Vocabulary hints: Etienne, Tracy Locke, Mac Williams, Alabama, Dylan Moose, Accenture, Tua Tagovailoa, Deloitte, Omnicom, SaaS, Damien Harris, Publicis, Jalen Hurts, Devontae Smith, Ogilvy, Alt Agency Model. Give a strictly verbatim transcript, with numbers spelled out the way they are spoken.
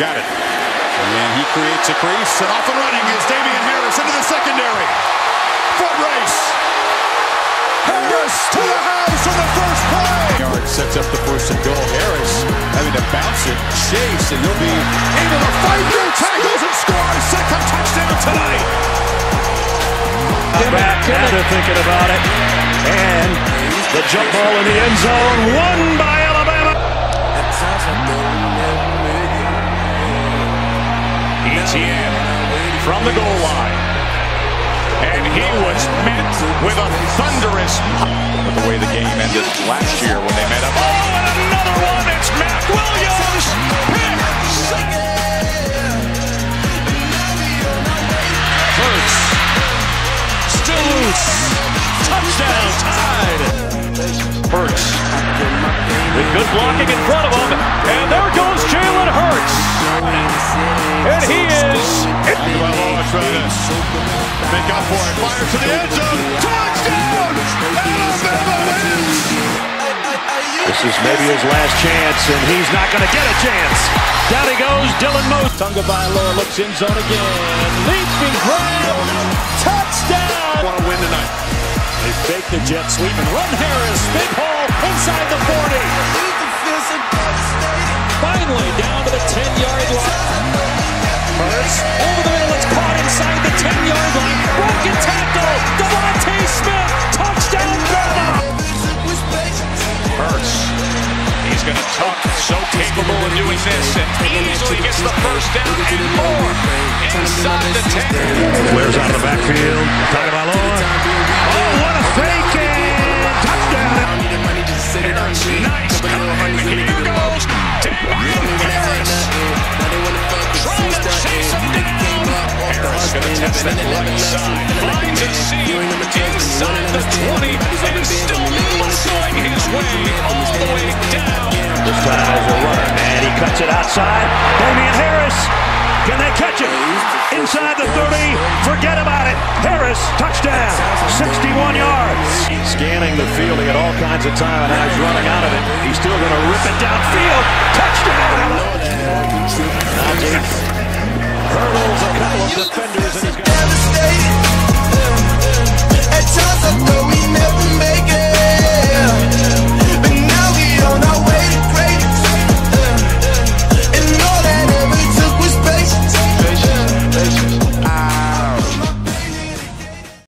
got it. And then he creates a crease, and off and running is Damien Harris into the secondary. Foot race. Harris to the house on the first play. Yard sets up the first and goal. Harris having to bounce it, chase, and he'll be able to fight through tackles and score a second touchdown tonight. Back after thinking about it, and the jump ball in the end zone, won by Alabama. Etienne from the goal line, and he was met with a thunderous. The way the game ended last year when they met up. Oh, and another one! It's Mac Williams. Hurts. Still loose. Touchdown tied. Hurts with good blocking in front of him, and there goes Jalen Hurts, and he is. Tagovailoa trying to make up for it. Fire to the end zone. Touchdown! Alabama wins. This is maybe his last chance, and he's not going to get a chance. Down he goes, Dylan Moose. Tagovailoa looks in zone again. Leaping grab. Touchdown! Want to win tonight. They fake the jet sweep and run Harris. Big hole inside the forty. Finally down to the ten-yard line. Hurts over the middle. It's caught inside the ten-yard line. Broken tackle. Devontae Smith. Touchdown! Hurts. He's going to tuck. So capable of doing this, and easily gets the first down and more. Inside the ten. Flares out of the backfield. Tagovailoa. Oh, what a fake! And touchdown. Harris, nice comeback. Here goes Damien Harris. Trying to chase him down. Harris going to test that right side. Finds a seam inside the twenty, and still not going his way. All the way down. This time as a runner, and he cuts it outside. Damien Harris, can they catch it? Inside the thirty, forget about it. Harris, touchdown, sixty-one yards. Scanning the field, he got all kinds of time, and now he's running out of it. He's still going to rip it downfield. Touchdown! Hurdles a couple of defenders, and he's got